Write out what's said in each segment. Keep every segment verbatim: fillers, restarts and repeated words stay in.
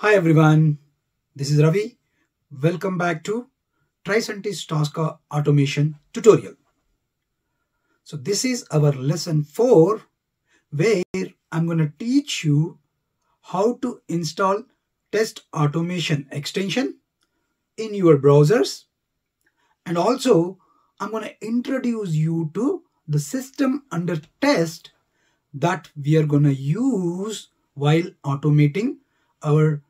Hi everyone, this is Ravi. Welcome back to Tricentis Tosca automation tutorial. So this is our lesson four, where I'm going to teach you how to install test automation extension in your browsers. And also I'm going to introduce you to the system under test that we are going to use while automating our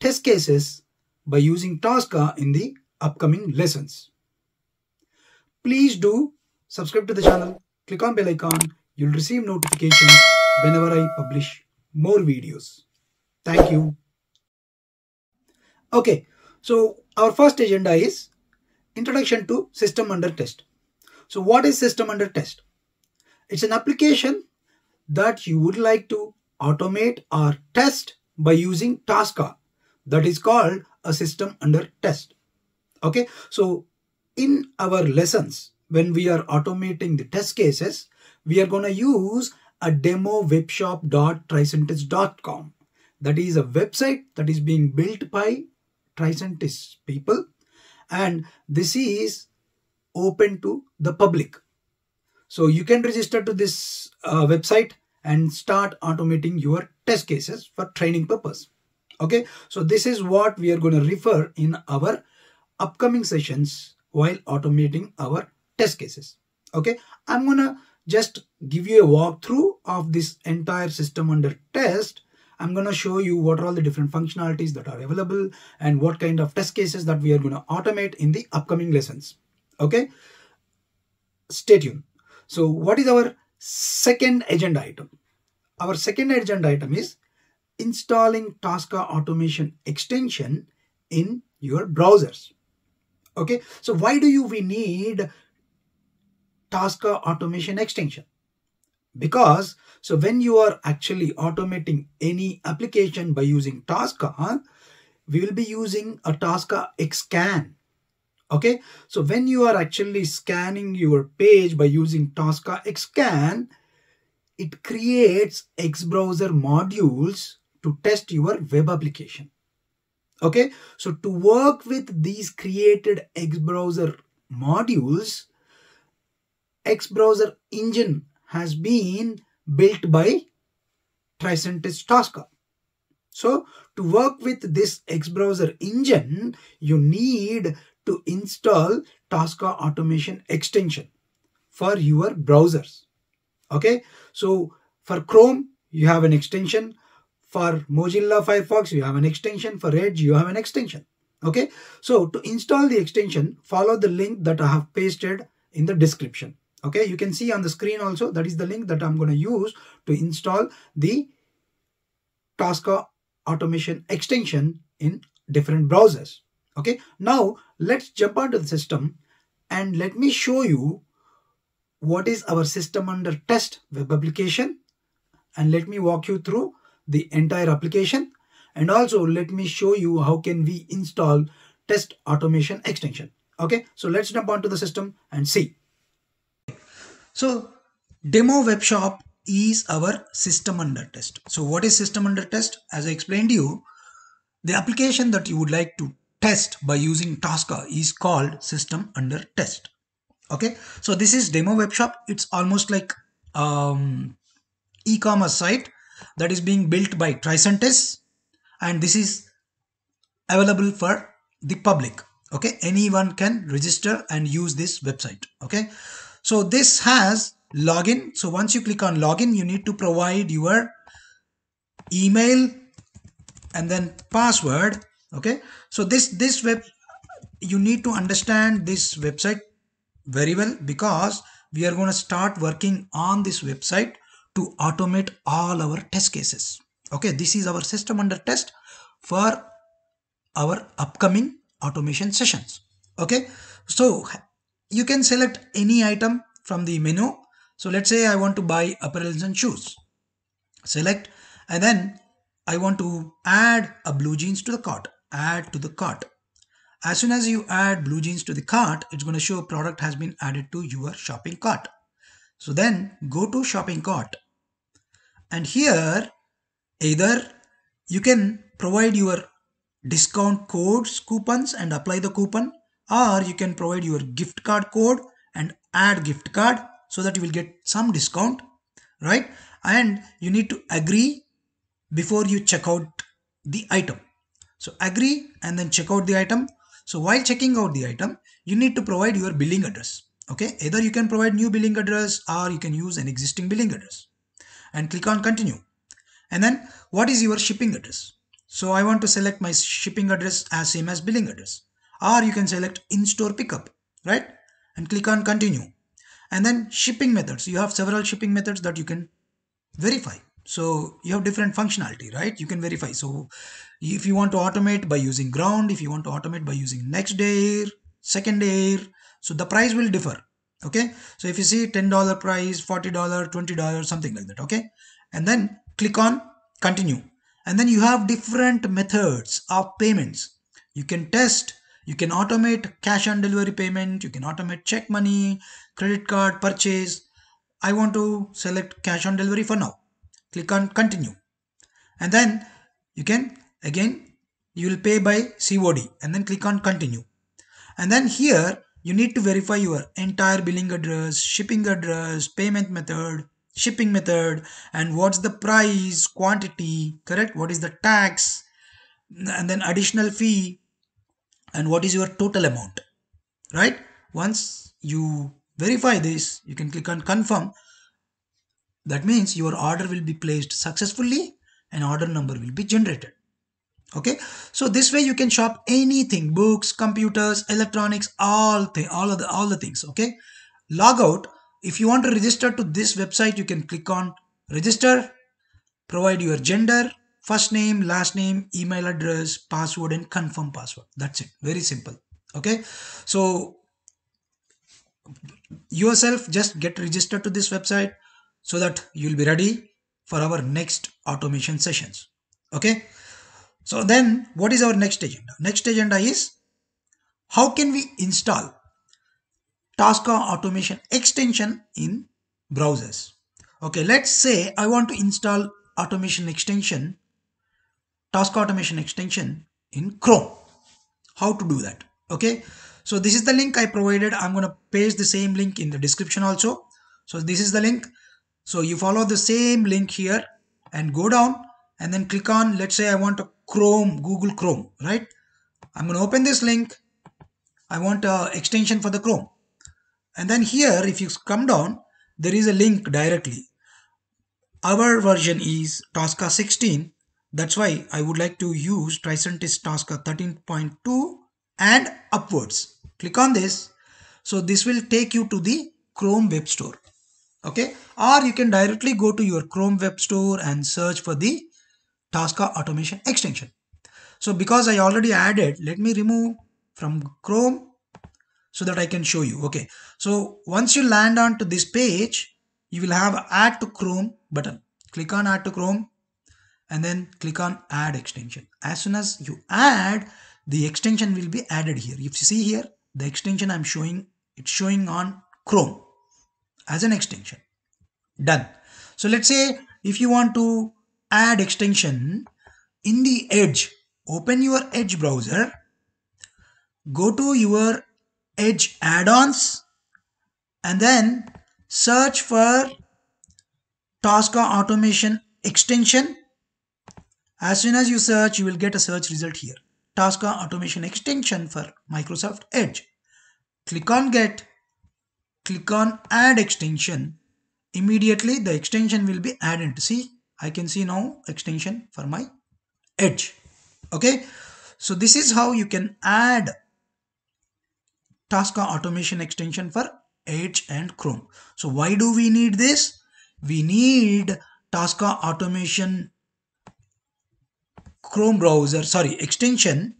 test cases by using Tosca in the upcoming lessons. Please do subscribe to the channel, click on bell icon, you'll receive notifications whenever I publish more videos. Thank you. Okay, so our first agenda is introduction to system under test. So what is system under test? It's an application that you would like to automate or test by using Tosca. That is called a system under test. Okay, so in our lessons, when we are automating the test cases, we are going to use a demo webshop dot tricentis dot com. That is a website that is being built by Tricentis people, and this is open to the public. So you can register to this uh, website and start automating your test cases for training purpose. Okay, so this is what we are going to refer in our upcoming sessions while automating our test cases. Okay, I'm going to just give you a walkthrough of this entire system under test. I'm going to show you what are all the different functionalities that are available and what kind of test cases that we are going to automate in the upcoming lessons. Okay, stay tuned. So what is our second agenda item? Our second agenda item is installing Tosca automation extension in your browsers. Okay, so why do you we need Tosca automation extension? Because so when you are actually automating any application by using Tosca, we will be using a Tosca Xscan. Okay, so when you are actually scanning your page by using Tosca Xscan, it creates XBrowser modules to test your web application. Okay, so to work with these created XBrowser modules, XBrowser engine has been built by Tricentis Tosca. So to work with this XBrowser engine, you need to install Tosca automation extension for your browsers. Okay, so for Chrome, you have an extension. For Mozilla Firefox, you have an extension. For Edge, you have an extension. Okay, so to install the extension, follow the link that I have pasted in the description. Okay, you can see on the screen also, that is the link that I'm going to use to install the Tosca automation extension in different browsers. Okay, now let's jump onto the system and let me show you what is our system under test web application, and let me walk you through the entire application, and also let me show you how can we install test automation extension. Okay, so let's jump onto the system and see. So demo webshop is our system under test. So what is system under test? As I explained to you, the application that you would like to test by using Tosca is called system under test. Okay, so this is demo webshop. It's almost like um, e-commerce site that is being built by Tricentis, and this is available for the public. Okay, anyone can register and use this website. Okay, so this has login. So once you click on login, you need to provide your email and then password. Okay, so this this web you need to understand this website very well, because we are going to start working on this website to automate all our test cases. Okay, this is our system under test for our upcoming automation sessions. Okay, so you can select any item from the menu. So let's say I want to buy apparels and shoes. Select, and then I want to add a blue jeans to the cart. Add to the cart. As soon as you add blue jeans to the cart, it's going to show product has been added to your shopping cart. So then go to shopping cart, and here either you can provide your discount codes, coupons and apply the coupon, or you can provide your gift card code and add gift card so that you will get some discount, right? And you need to agree before you check out the item. So agree and then check out the item. So while checking out the item, you need to provide your billing address. Okay, either you can provide new billing address or you can use an existing billing address and click on continue. And then what is your shipping address? So I want to select my shipping address as same as billing address, or you can select in-store pickup, right? And click on continue. And then shipping methods, you have several shipping methods that you can verify. So you have different functionality, right? You can verify. So if you want to automate by using ground, if you want to automate by using next day air, second day air, so the price will differ. Okay. So if you see ten dollar price, forty dollars, twenty dollars, something like that. Okay. And then click on continue. And then you have different methods of payments. You can test, you can automate cash on delivery payment. You can automate check money, credit card purchase. I want to select cash on delivery for now. Click on continue. And then you can, again, you will pay by C O D and then click on continue. And then here, you need to verify your entire billing address, shipping address, payment method, shipping method, and what's the price, quantity, correct? What is the tax, and then additional fee, and what is your total amount, right? Once you verify this, you can click on confirm. That means your order will be placed successfully and order number will be generated. Okay, so this way you can shop anything, books, computers, electronics, all thing, all of the, all the things. Okay, log out. If you want to register to this website, you can click on register, provide your gender, first name, last name, email address, password, and confirm password. That's it. Very simple. Okay, so yourself just get registered to this website so that you'll be ready for our next automation sessions. Okay. So then what is our next agenda? Next agenda is how can we install Tosca automation extension in browsers? Okay, let's say I want to install automation extension, Tosca automation extension in Chrome. How to do that? Okay, so this is the link I provided. I'm going to paste the same link in the description also. So this is the link. So you follow the same link here and go down and then click on, let's say I want to Chrome, Google Chrome, right? I'm going to open this link. I want an extension for the Chrome. And then here, if you come down, there is a link directly. Our version is Tosca sixteen. That's why I would like to use Tricentis Tosca thirteen point two and upwards. Click on this. So this will take you to the Chrome web store. Okay. Or you can directly go to your Chrome web store and search for the Tosca automation extension. So because I already added, let me remove from Chrome so that I can show you. Okay. So once you land onto this page, you will have add to Chrome button. Click on add to Chrome and then click on add extension. As soon as you add, the extension will be added here. If you see here, the extension I'm showing, it's showing on Chrome as an extension. Done. So let's say if you want to add extension in the Edge, open your Edge browser, go to your Edge add-ons and then search for Tosca automation extension. As soon as you search, you will get a search result here. Tosca automation extension for Microsoft Edge. Click on get, click on add extension. Immediately the extension will be added. See, I can see now extension for my Edge. Okay. So this is how you can add Tosca automation extension for Edge and Chrome. So why do we need this? We need Tosca automation Chrome browser, sorry, extension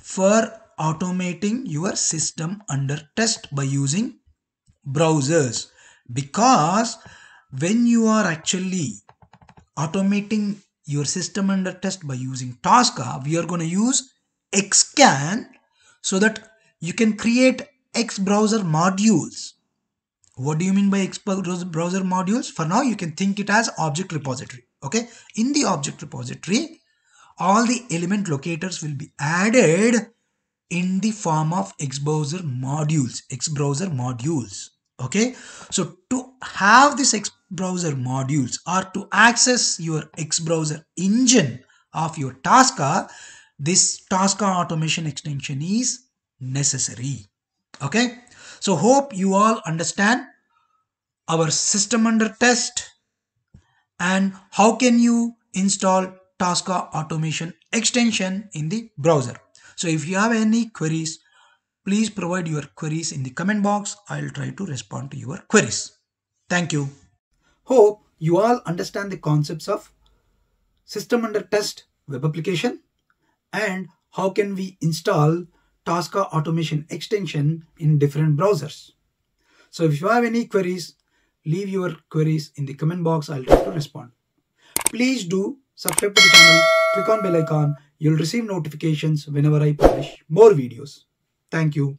for automating your system under test by using browsers. Because when you are actually automating your system under test by using Tosca, we are going to use Xscan so that you can create XBrowser modules. What do you mean by XBrowser modules? For now, you can think it as object repository. Okay. In the object repository, all the element locators will be added in the form of XBrowser modules, XBrowser modules. Okay, so to have this XBrowser modules or to access your XBrowser engine of your Tosca, this Tosca automation extension is necessary. Okay, so hope you all understand our system under test and how can you install Tosca automation extension in the browser. So if you have any queries, please provide your queries in the comment box. I'll try to respond to your queries. Thank you. Hope you all understand the concepts of system under test web application and how can we install Tosca automation extension in different browsers. So if you have any queries, leave your queries in the comment box. I'll try to respond. Please do subscribe to the channel, click on bell icon. You'll receive notifications whenever I publish more videos. Thank you.